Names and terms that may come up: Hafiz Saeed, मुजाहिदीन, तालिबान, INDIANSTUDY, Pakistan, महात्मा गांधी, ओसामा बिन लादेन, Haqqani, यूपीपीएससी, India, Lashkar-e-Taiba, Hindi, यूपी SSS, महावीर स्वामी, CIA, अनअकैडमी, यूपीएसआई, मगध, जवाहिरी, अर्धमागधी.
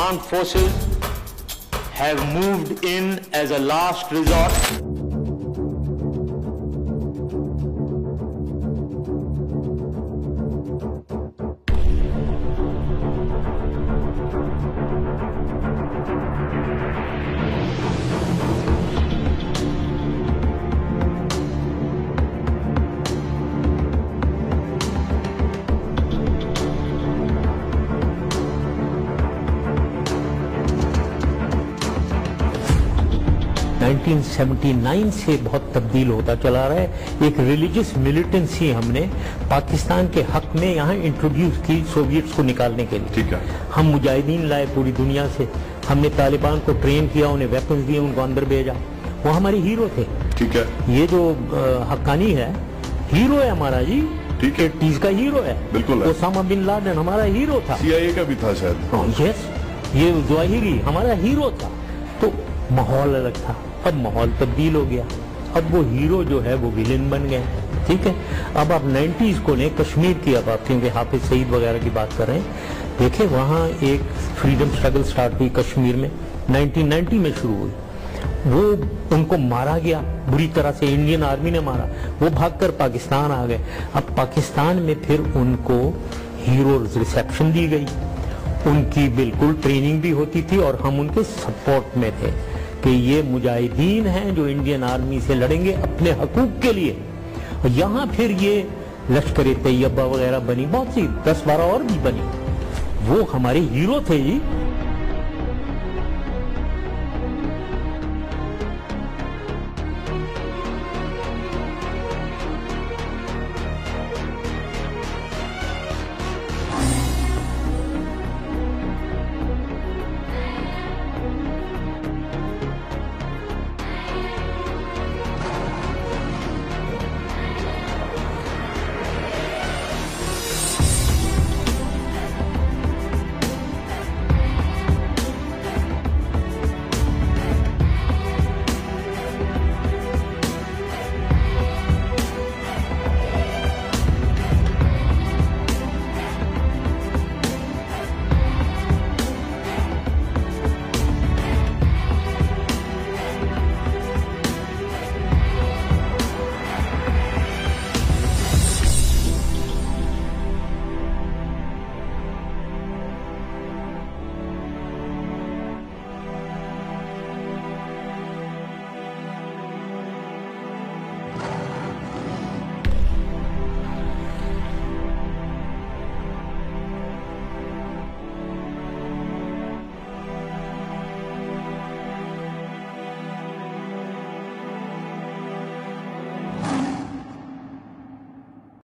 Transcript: armed forces have moved in as a last resort. '79 से बहुत तब्दील होता चला रहा है। एक रिलीजियस मिलिटेंसी हमने पाकिस्तान के हक में यहाँ इंट्रोड्यूस की सोवियट्स को निकालने के लिए। ठीक है, हम मुजाहिदीन लाए पूरी दुनिया से, हमने तालिबान को ट्रेन किया, उन्हें वेपन्स दिए, उनको अंदर भेजा, वो हमारे हीरो थे। ठीक है, ये जो हक्कानी है हीरो है हमारा जी। ठीक है, टीज का हीरो है, बिल्कुल है। ओसामा बिन लादेन हमारा हीरो था, CIA का भी था शायद। यस, ये जवाहिरी हमारा हीरो था। तो माहौल अलग था, अब माहौल तब्दील हो गया, अब वो हीरो जो है वो विलेन बन गए। ठीक है, अब आप 90s को लें, कश्मीर की अब आप क्योंकि हाफिज सईद वगैरह की बात कर रहे हैं, देखे वहाँ एक फ्रीडम स्ट्रगल स्टार्ट हुई कश्मीर में 1990 में शुरू हुई। वो उनको मारा गया बुरी तरह से, इंडियन आर्मी ने मारा, वो भागकर पाकिस्तान आ गए। अब पाकिस्तान में फिर उनको हीरो रिसेप्शन दी गई, उनकी बिल्कुल ट्रेनिंग भी होती थी और हम उनके सपोर्ट में थे कि ये मुजाहिदीन हैं जो इंडियन आर्मी से लड़ेंगे अपने हकूक के लिए। और यहाँ फिर ये लश्कर-ए-तैयबा वगैरह बनी, बहुत सी 10-12 और भी बनी, वो हमारे हीरो थे जी।